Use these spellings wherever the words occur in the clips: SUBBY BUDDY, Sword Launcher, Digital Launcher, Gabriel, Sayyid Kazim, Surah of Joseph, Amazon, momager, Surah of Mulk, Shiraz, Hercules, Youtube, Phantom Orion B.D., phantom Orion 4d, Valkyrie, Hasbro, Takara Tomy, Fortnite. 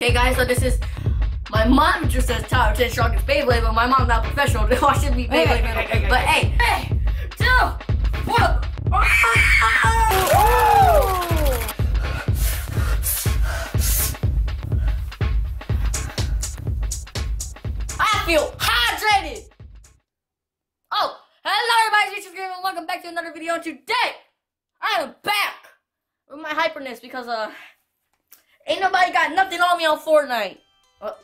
Hey guys, so this is my mom just says top 10 strongest Beyblade, but my mom's not professional. They watch it be Beyblade middle. But hey, 3, 2, 1. I feel hydrated. Oh, hello everybody, it's your game and welcome back to another video. Today, I am back with my hyperness because ain't nobody got nothing on me on Fortnite.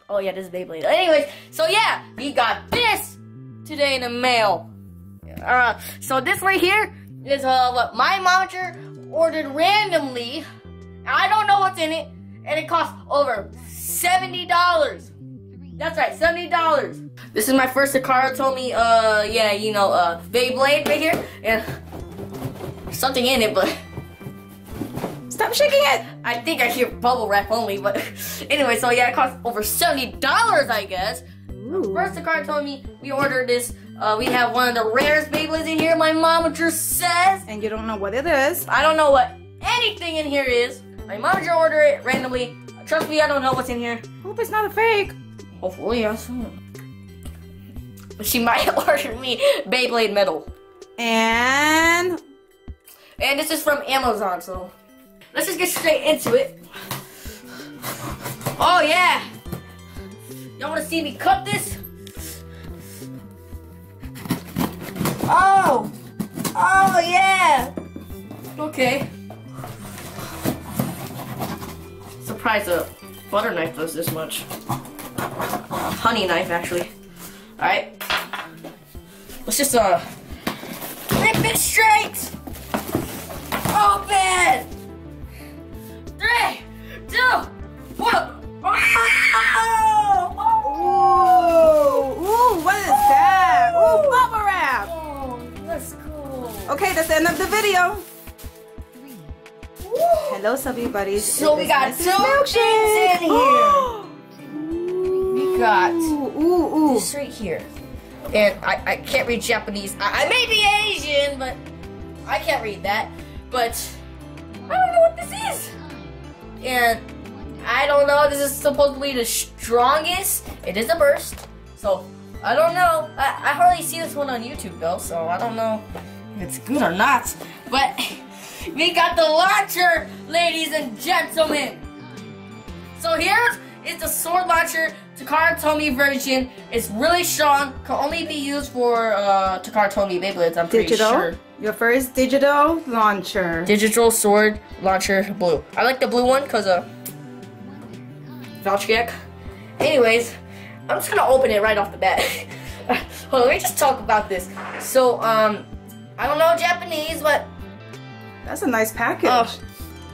Oh yeah, this is Beyblade. Anyways, so yeah, we got this today in the mail. So this right here is what my monitor ordered randomly. I don't know what's in it, and it costs over $70. That's right, $70. This is my first Takara Tomy, Beyblade right here, and something in it, but. Stop shaking it! I think I hear bubble wrap only, but anyway, so yeah, it costs over $70, I guess. Ooh. First, Takara Tomy, we ordered this. We have one of the rarest Beyblades in here, my momager says. And you don't know what it is. I don't know what anything in here is. My momager ordered it randomly. Trust me, I don't know what's in here. Hope it's not a fake. Hopefully, yes. She might order me Beyblade metal. And this is from Amazon, so. Let's just get straight into it. Oh yeah! Y'all wanna see me cut this? Oh! Oh yeah! Okay. Surprised a butter knife does this much. Honey knife, actually. Alright. Let's just, rip it straight! Open! 3, 2, 1. Oh! Ooh, what is that? Ooh, bubble wrap. Oh, that's cool. Okay, that's the end of the video. Ooh. Hello, subby buddies. So we got two milkshakes in here. We got this right here, and I can't read Japanese. I may be Asian, but I can't read that. But I don't know what this is. And I don't know, this is supposedly the strongest. It is a burst, so I don't know. I hardly see this one on YouTube though, so I don't know if it's good or not. But we got the launcher, ladies and gentlemen. So here is the Sword Launcher Takara Tomy version. It's really strong, can only be used for Takara Tomy Beyblades, I'm pretty sure. Your first digital launcher. Digital sword launcher blue. I like the blue one because Valkyrie. Anyways, I'm just gonna open it right off the bat. Hold on, let me just talk about this. So I don't know Japanese, but that's a nice package.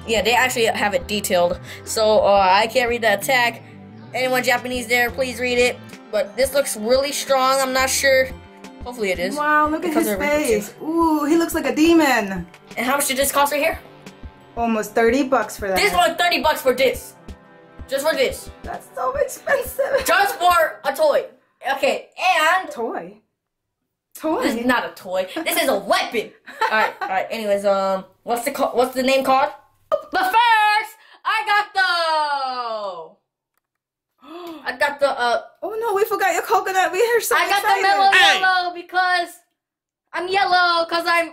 Yeah, they actually have it detailed. So I can't read the attack. Anyone Japanese there, please read it. But this looks really strong, I'm not sure. Hopefully it is. Wow, look at his face. Ooh, he looks like a demon. And how much did this cost right here? Almost 30 bucks for that. This one, 30 bucks for this. Just for this. That's so expensive. Just for a toy. Okay, and... Toy? Toy? This is not a toy. This is a weapon. Alright, anyways, what's the name called? But first, I got the oh no, we forgot your coconut. We are so excited. I got the yellow because I'm yellow because I'm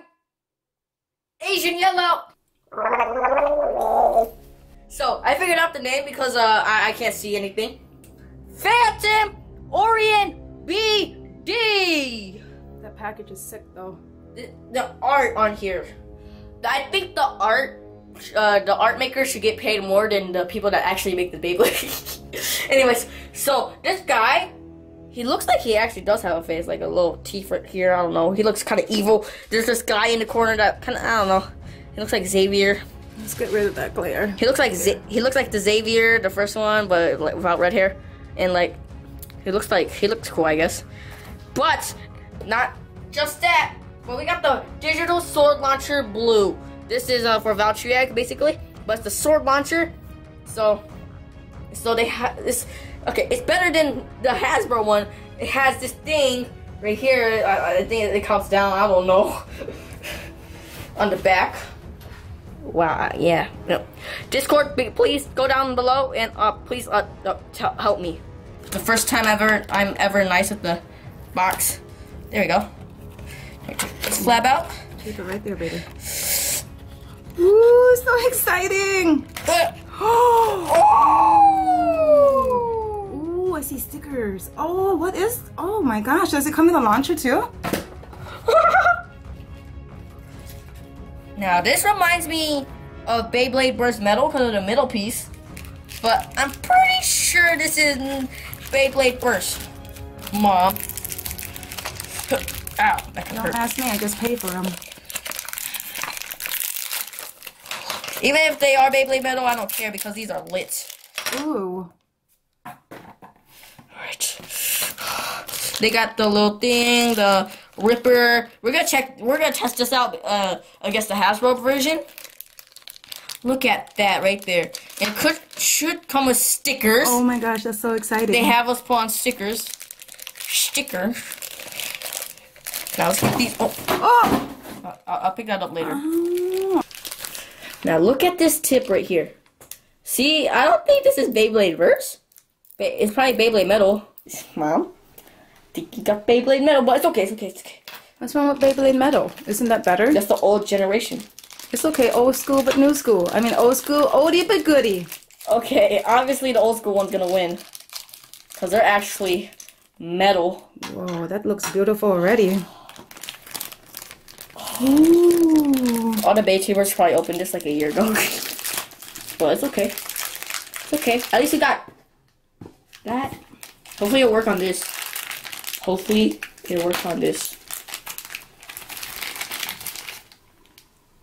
Asian yellow. So I figured out the name because I can't see anything. Phantom Orion B.D. That package is sick though. The art on here. I think the art makers should get paid more than the people that actually make the Beyblade. Anyways, so this guy, he looks like he actually does have a face, like a little teeth right here. I don't know. He looks kind of evil. There's this guy in the corner that kind of, I don't know. He looks like Xavier. Let's get rid of that glare. He looks like the Xavier, the first one, but like, without red hair, and he looks cool, I guess. But not just that. But we got the digital sword launcher blue. This is for Valkyrie, basically, but it's the sword launcher. So they have this. Okay, it's better than the Hasbro one. It has this thing right here. I think it comes down. I don't know. On the back. Wow, yeah. No. Discord, please go down below and please help me. The first time ever I'm ever nice with the box. There we go. Slab out. Take it right there, baby. Ooh, so exciting! Oh! Ooh, I see stickers. Oh, what is? Oh my gosh, does it come in the launcher too? Now this reminds me of Beyblade Burst Metal because of the middle piece, but I'm pretty sure this isn't Beyblade Burst. Mom. Ow, that can hurt. Don't ask me, I just paid for them. Even if they are Beyblade Metal, I don't care because these are lit. Ooh. Alright. They got the little thing, the Ripper. We're gonna test this out against the Hasbro version. Look at that right there. It should come with stickers. Oh my gosh, that's so exciting. They have us put on stickers. Sticker. Now let's get these. Oh, oh! I'll pick that up later. Oh. Now look at this tip right here. See, I don't think this is Beyblade Verse. It's probably Beyblade Metal. Mom, I think you got Beyblade Metal, but it's okay. It's okay. It's okay. What's wrong with Beyblade Metal? Isn't that better? That's the old generation. It's okay. Old school, but new school. I mean, old school, oldie but goodie. Okay, obviously the old school one's gonna win, cause they're actually metal. Whoa, that looks beautiful already. Ooh. All the Baytubers probably opened this like a year ago. But it's okay. It's okay. At least we got that. Hopefully it'll work on this. Hopefully it works on this.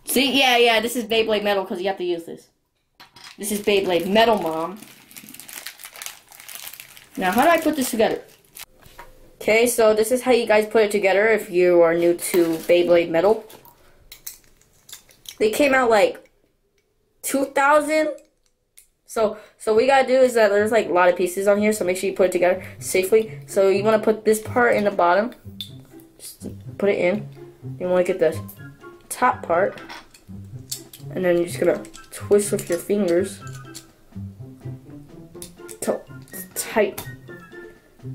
See? Yeah, yeah. This is Beyblade Metal because you have to use this. This is Beyblade Metal, Mom. Now, how do I put this together? Okay, so this is how you guys put it together if you are new to Beyblade Metal. They came out like 2000. So we gotta do is that there's like a lot of pieces on here, so make sure you put it together safely. So you wanna put this part in the bottom. Just put it in. You wanna get the top part. And then you're just gonna twist with your fingers. Tight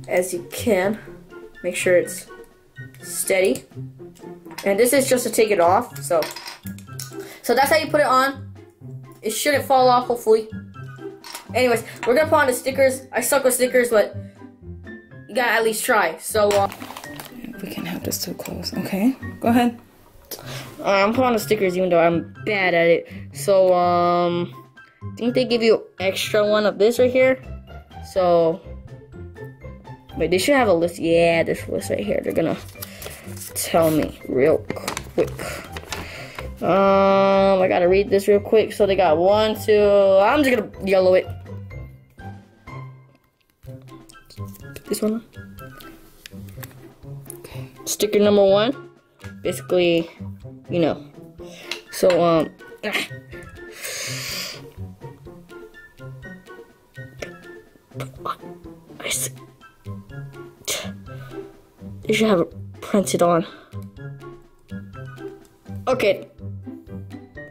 as you can. Make sure it's steady. And this is just to take it off. So that's how you put it on. It shouldn't fall off, hopefully. Anyways, we're gonna put on the stickers. I suck with stickers, but you gotta at least try. So we can have this too close. Okay, go ahead. I'm putting on the stickers even though I'm bad at it. So I think they give you extra one of this right here. So wait, they should have a list. Yeah, this list right here. They're gonna tell me real quick. I gotta read this real quick. So they got 1, 2. I'm just gonna yellow it. This one. Okay. Sticker number 1. Basically, you know. So I see. They should have it printed on. Okay.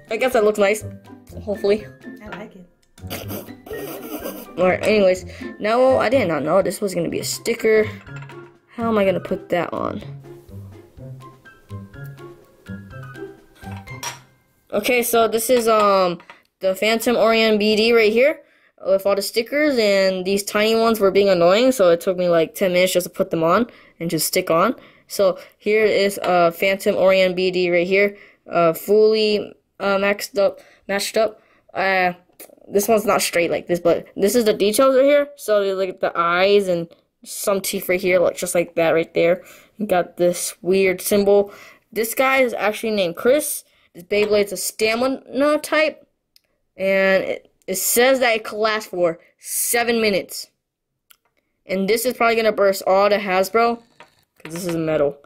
I guess that looks nice. Hopefully. I like it. Alright, anyways. Now, I did not know this was going to be a sticker. How am I going to put that on? Okay, so this is the Phantom Orion B.D. right here. With all the stickers, and these tiny ones were being annoying, so it took me like 10 minutes just to put them on and just stick on. So here is Phantom Orion BD right here, fully matched up. This one's not straight like this, but this is the details right here. So you look at the eyes and some teeth right here, like just like that right there. You got this weird symbol. This guy is actually named Chris. This Beyblade's a stamina type, and it says that it could last for 7 minutes. And this is probably going to burst all the Hasbro, because this is metal.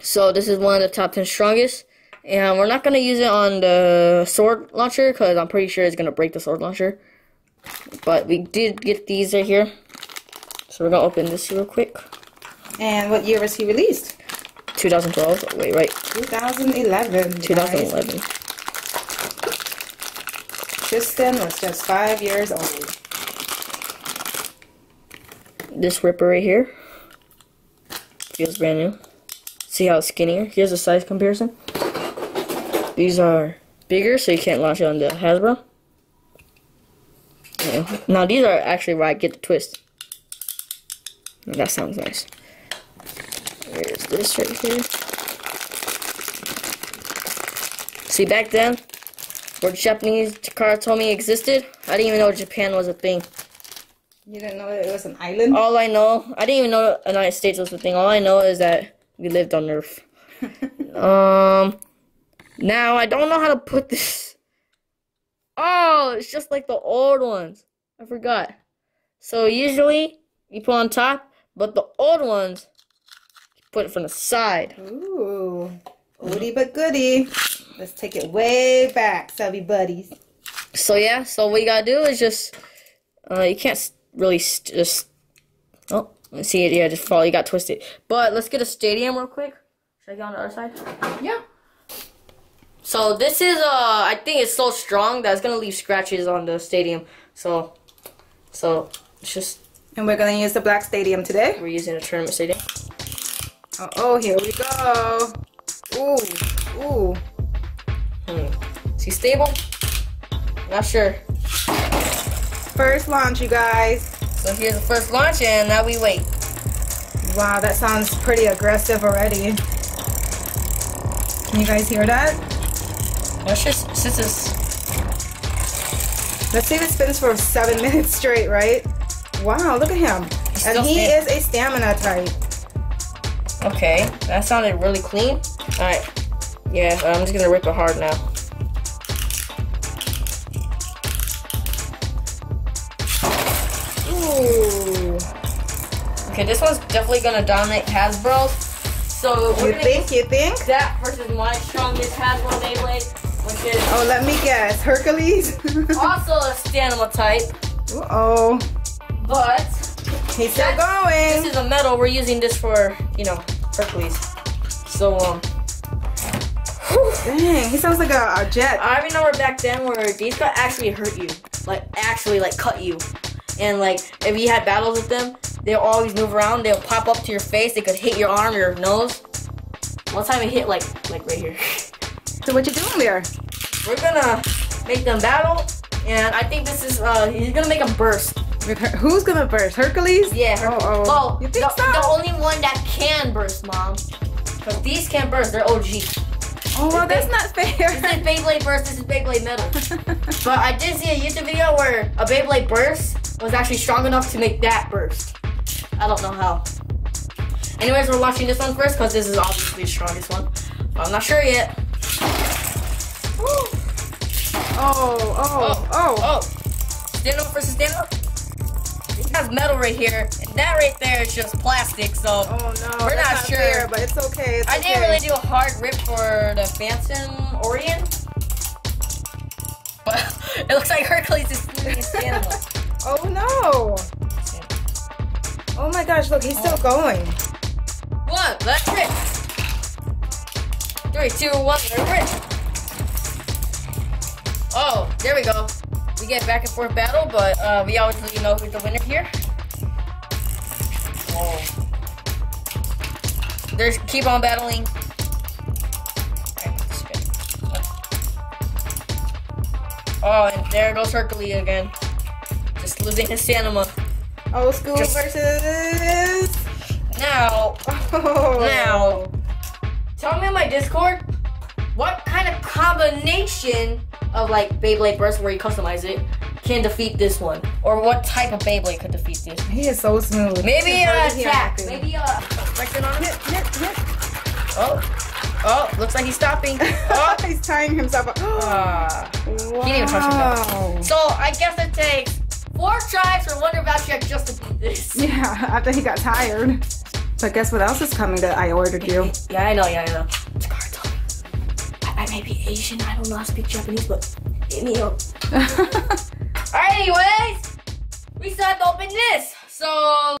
So this is one of the top 10 strongest. And we're not going to use it on the Sword Launcher, because I'm pretty sure it's going to break the Sword Launcher. But we did get these right here. So we're going to open this real quick. And what year was he released? 2012. Wait, right. 2011. 2011. Tristan was just 5 years old. This Ripper right here feels brand new. See how it's skinnier? Here's a size comparison. These are bigger, so you can't launch it on the Hasbro. Yeah. Now these are actually where I get the twist. That sounds nice. Here's this right here. See, back then, where Japanese Takara Tomy existed, I didn't even know Japan was a thing. You didn't know that it was an island? All I know, I didn't even know the United States was a thing. All I know is that we lived on Earth. Now I don't know how to put this. Oh, it's just like the old ones. I forgot. So usually you put on top, but the old ones you put it from the side. Ooh, oldie but goodie. Let's take it way back, savvy buddies. So yeah, so what you gotta do is just you can't really just see it. Yeah, just fall. You got twisted. But let's get a stadium real quick. Should I get on the other side? Yeah. So this is I think it's so strong that it's gonna leave scratches on the stadium. So it's just. And we're gonna use the black stadium today. We're using a tournament stadium. Oh, here we go. Ooh, ooh. Is he stable? Not sure. First launch, you guys. So here's the first launch, and now we wait. Wow, that sounds pretty aggressive already. Can you guys hear that? That's just, let's see if it spins for 7 minutes straight, right? Wow, look at him. And he is a stamina type. Okay, that sounded really clean. All right. Yeah, I'm just gonna rip it hard now. Ooh. Okay, this one's definitely gonna dominate Hasbro's. So we're you think that versus my strongest Hasbro Beyblade, which is let me guess, Hercules. Also a stamina type. Uh oh. But he's still going. This is a metal. We're using this for Hercules. So dang, he sounds like a jet. I remember back then where these could actually hurt you, like actually like cut you, and like if you had battles with them, they'll always move around. They'll pop up to your face. They could hit your arm, your nose. One time it hit like right here. So what you doing there? We're gonna make them battle, and I think this is he's gonna make them burst. Who's gonna burst? Hercules? Yeah. Hercules. Oh, oh. Well, you think the only one that can burst, Mom. Cause these can't burst. They're OG. Oh, well, that's not fair. This is Beyblade Burst, this is Beyblade Metal. But I did see a YouTube video where a Beyblade Burst was actually strong enough to make that burst. I don't know how. Anyways, we're watching this one first because this is obviously the strongest one. But I'm not sure yet. Oh. Stand up versus stand up. It has metal right here, and that right there is just plastic, so we're not sure. Fair, but it's okay. I didn't really do a hard rip for the Phantom Orion, but it looks like Hercules is doing his stand up. Oh no! Oh my gosh! Look, he's still going. One, let's rip. 3, 2, 1, let's rip. Oh, there we go. We get back and forth battle, but we always let you know who's the winner here. Oh. There's keep on battling. Oh, and there goes Hercules again. Just losing his stamina. Old school versus now. Oh. Now, tell me in my Discord what kind of combination of like Beyblade Burst where you customize it can defeat this one, or what type of Beyblade could defeat this? He is so smooth. Maybe attack. Maybe friction on it. Oh, looks like he's stopping. Oh, he's tying himself up. Wow. He didn't even touch himself. So I guess it takes 4 tries for Wonder Valkyrie just to beat this. Yeah, after he got tired. But guess what else is coming that I ordered you? Yeah, I know. I may be Asian, I don't know how to speak Japanese, but hit me up. Alright, anyways, we still have to open this, so...